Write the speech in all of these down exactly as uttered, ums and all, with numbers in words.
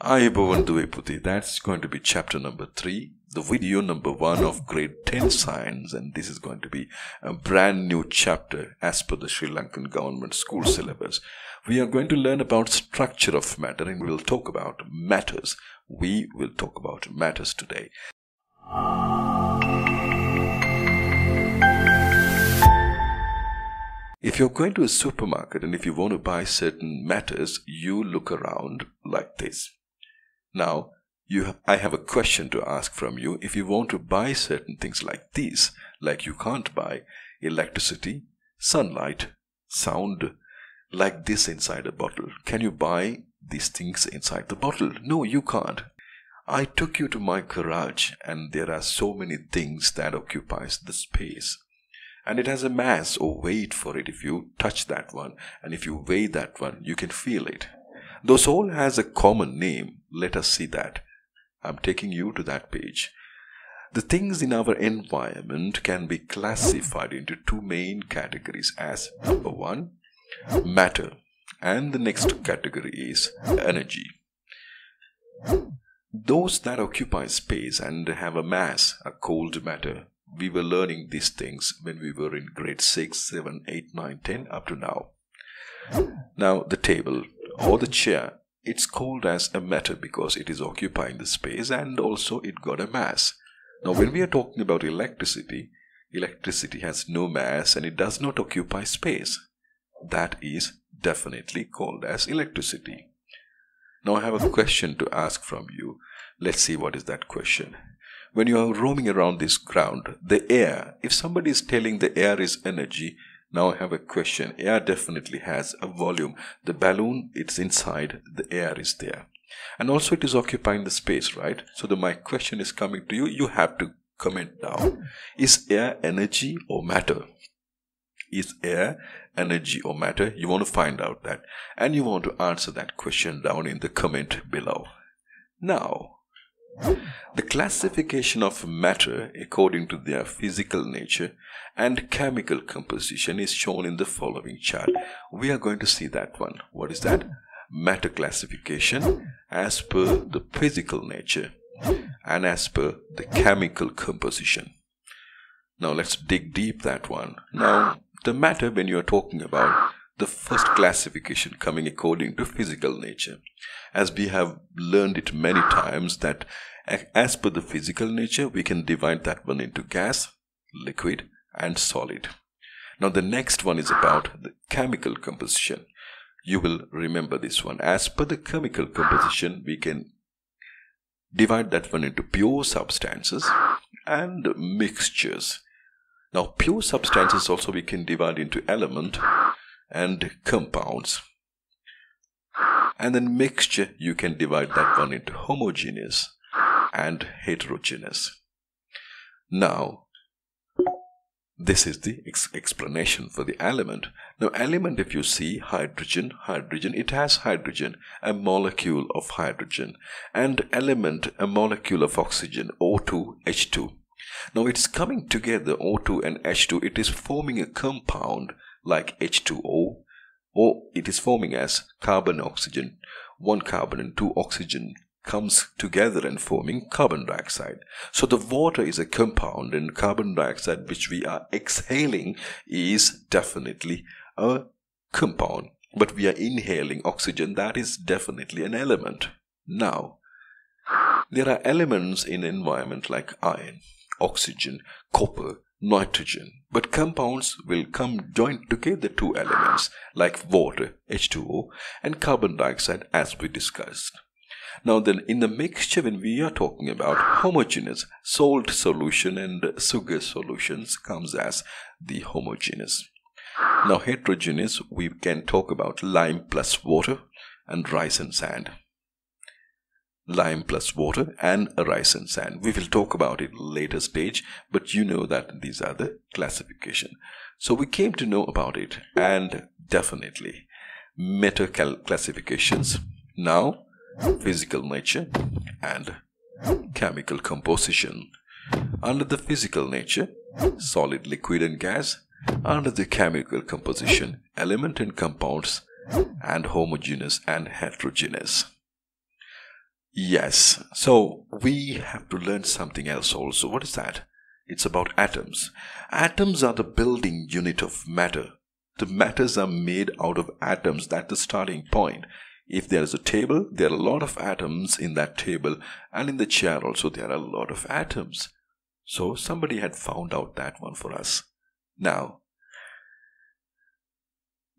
I, that's going to be chapter number three, the video number one of grade ten science, and this is going to be a brand new chapter as per the Sri Lankan government school syllabus. We are going to learn about structure of matter, and we will talk about matters. We will talk about matters today. If you're going to a supermarket and if you want to buy certain matters, you look around like this. Now, you ha- I have a question to ask from you. If you want to buy certain things like these, like you can't buy electricity, sunlight, sound, like this inside a bottle. Can you buy these things inside the bottle? No, you can't. I took you to my garage and there are so many things that occupies the space. And it has a mass or weight for it. If you touch that one and if you weigh that one, you can feel it. Though soul has a common name, let us see that. I'm taking you to that page. The things in our environment can be classified into two main categories as number one, matter, and the next category is energy. Those that occupy space and have a mass are cold matter. We were learning these things when we were in grade six, seven, eight, nine, ten up to now. Now the table or the chair, it's called as a matter because it is occupying the space and also it got a mass. Now when we are talking about electricity, electricity has no mass and it does not occupy space. That is definitely called as electricity. Now I have a question to ask from you. Let's see what is that question. When you are roaming around this ground, the air, if somebody is telling the air is energy, now I have a question. Air definitely has a volume. The balloon, it's inside, the air is there. And also it is occupying the space, right? So the, my question is coming to you. You have to comment down. Is air energy or matter? Is air energy or matter? You want to find out that. And you want to answer that question down in the comment below. Now, the classification of matter according to their physical nature and chemical composition is shown in the following chart. We are going to see that one. What is that? Matter classification as per the physical nature and as per the chemical composition. Now let's dig deep that one. Now the matter when you are talking about the first classification coming according to physical nature. As we have learned it many times that as per the physical nature, we can divide that one into gas, liquid and solid. Now the next one is about the chemical composition. You will remember this one. As per the chemical composition, we can divide that one into pure substances and mixtures. Now pure substances also we can divide into element and compounds, and then mixture you can divide that one into homogeneous and heterogeneous. Now this is the ex explanation for the element. Now element, if you see hydrogen, hydrogen, it has hydrogen, a molecule of hydrogen, and element, a molecule of oxygen, O two H two. Now it's coming together, O two and H two, it is forming a compound like H two O, or it is forming as carbon oxygen. One carbon and two oxygen comes together and forming carbon dioxide. So the water is a compound and carbon dioxide which we are exhaling is definitely a compound. But we are inhaling oxygen, that is definitely an element. Now, there are elements in environment like iron, oxygen, copper, nitrogen, but compounds will come joined together two elements like water, H two O, and carbon dioxide as we discussed. Now then in the mixture when we are talking about homogeneous, salt solution and sugar solutions comes as the homogeneous. Now heterogeneous we can talk about lime plus water and rice and sand. Lime plus water and rice and sand. We will talk about it later stage, but you know that these are the classification. So we came to know about it and definitely meta classifications. Now physical nature and chemical composition. Under the physical nature, solid, liquid and gas. Under the chemical composition, element and compounds and homogeneous and heterogeneous. Yes, so we have to learn something else also. What is that? It's about atoms. Atoms are the building unit of matter. The matters are made out of atoms. That's the starting point. If there is a table, there are a lot of atoms in that table, and in the chair also there are a lot of atoms. So somebody had found out that one for us. Now,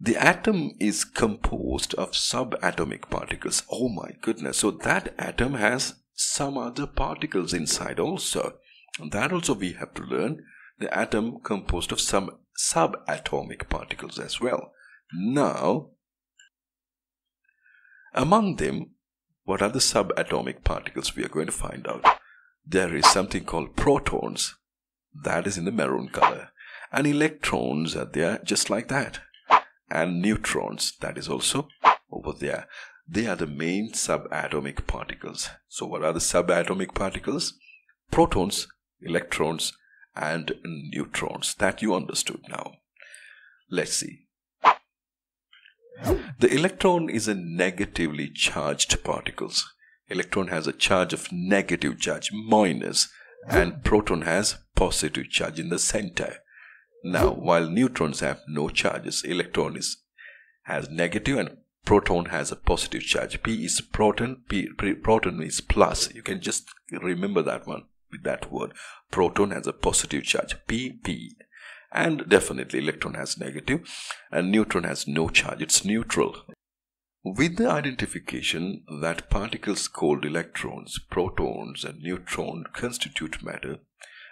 the atom is composed of subatomic particles. Oh my goodness. So that atom has some other particles inside also. And that also we have to learn. The atom composed of some subatomic particles as well. Now, among them, what are the subatomic particles? We are going to find out. There is something called protons. That is in the maroon color. And electrons are there just like that. And neutrons, that is also over there. They are the main subatomic particles. So what are the subatomic particles? Protons, electrons, and neutrons. That you understood now. Let's see. The electron is a negatively charged particle. Electron has a charge of negative charge, minus, and proton has positive charge in the center. Now, while neutrons have no charges, electron is, has negative and proton has a positive charge. P is proton, P, proton is plus. You can just remember that one with that word. Proton has a positive charge, P, P. And definitely electron has negative and neutron has no charge. It's neutral. With the identification that particles called electrons, protons and neutrons constitute matter,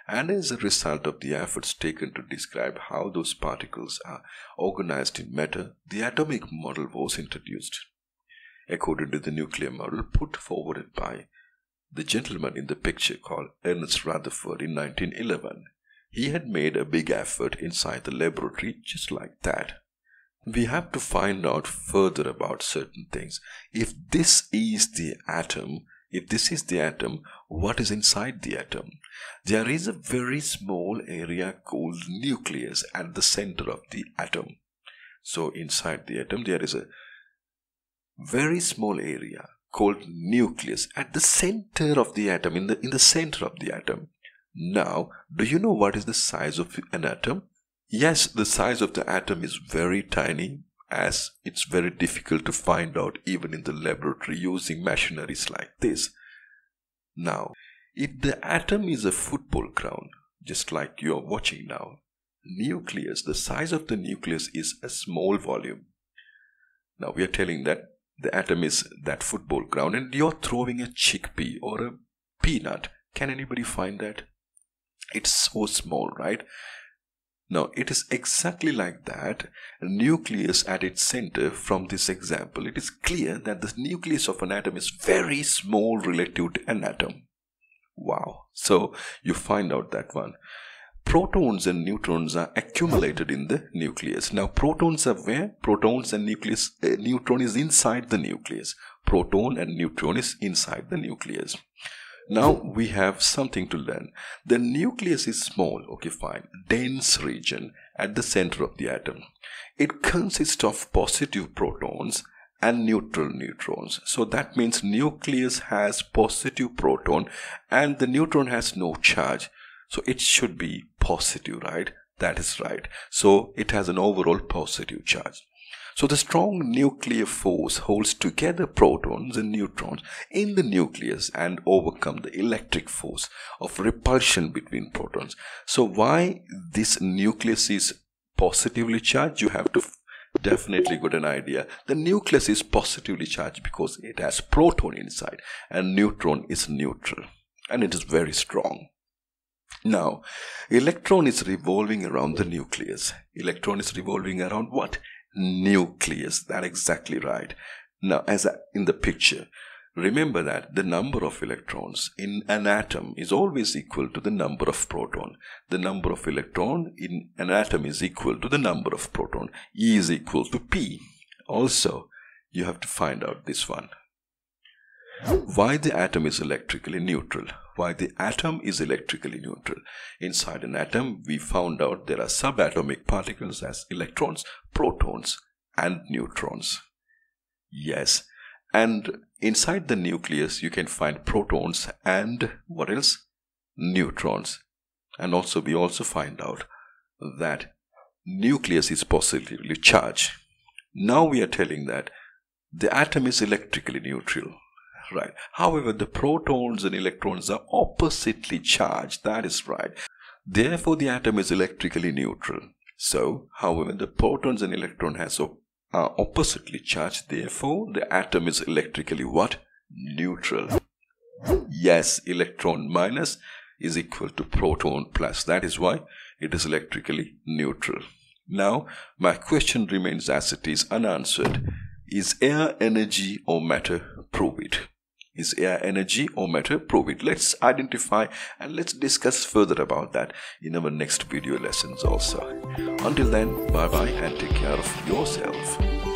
and as a result of the efforts taken to describe how those particles are organized in matter, the atomic model was introduced. According to the nuclear model put forward by the gentleman in the picture called Ernest Rutherford in nineteen eleven, he had made a big effort inside the laboratory just like that. We have to find out further about certain things. If this is the atom, If this is the atom, what is inside the atom? There is a very small area called nucleus at the center of the atom. So inside the atom, there is a very small area called nucleus at the center of the atom, in the, in the center of the atom. Now, do you know what is the size of an atom? Yes, the size of the atom is very tiny, as it's very difficult to find out even in the laboratory using machineries like this. Now, if the atom is a football ground, just like you are watching now, nucleus, the size of the nucleus is a small volume. Now, we are telling that the atom is that football ground and you're throwing a chickpea or a peanut. Can anybody find that? It's so small, right? Now, it is exactly like that, a nucleus at its center. From this example, it is clear that the nucleus of an atom is very small relative to an atom. Wow! So, you find out that one. Protons and neutrons are accumulated in the nucleus. Now, protons are where? Protons and nucleus, uh, neutron is inside the nucleus. Proton and neutron is inside the nucleus. Now we have something to learn. The nucleus is small, okay fine, dense region at the center of the atom. It consists of positive protons and neutral neutrons. So that means nucleus has positive proton and the neutron has no charge. So it should be positive, right? That is right. So it has an overall positive charge. So the strong nuclear force holds together protons and neutrons in the nucleus and overcome the electric force of repulsion between protons. So why this nucleus is positively charged? You have to definitely get an idea. The nucleus is positively charged because it has proton inside and neutron is neutral and it is very strong. Now, electron is revolving around the nucleus. Electron is revolving around what? Nucleus. That's exactly right. Now, as in the picture, remember that the number of electrons in an atom is always equal to the number of proton. The number of electron in an atom is equal to the number of proton. E is equal to P. Also, you have to find out this one. Why the atom is electrically neutral? Why the atom is electrically neutral? Inside an atom, we found out there are subatomic particles as electrons, protons, and neutrons. Yes, And inside the nucleus, you can find protons and what else? Neutrons. And also, we also find out that nucleus is positively charged. Now we are telling that the atom is electrically neutral, right? However, the protons and electrons are oppositely charged. That is right. Therefore, the atom is electrically neutral. So, however, the protons and electron has op are oppositely charged. Therefore, the atom is electrically what? Neutral. Yes, electron minus is equal to proton plus. That is why it is electrically neutral. Now, my question remains as it is unanswered. Is air energy or matter? Prove it. Is air energy or matter? Prove it. Let's identify and let's discuss further about that in our next video lessons also. Until then, bye bye and take care of yourself.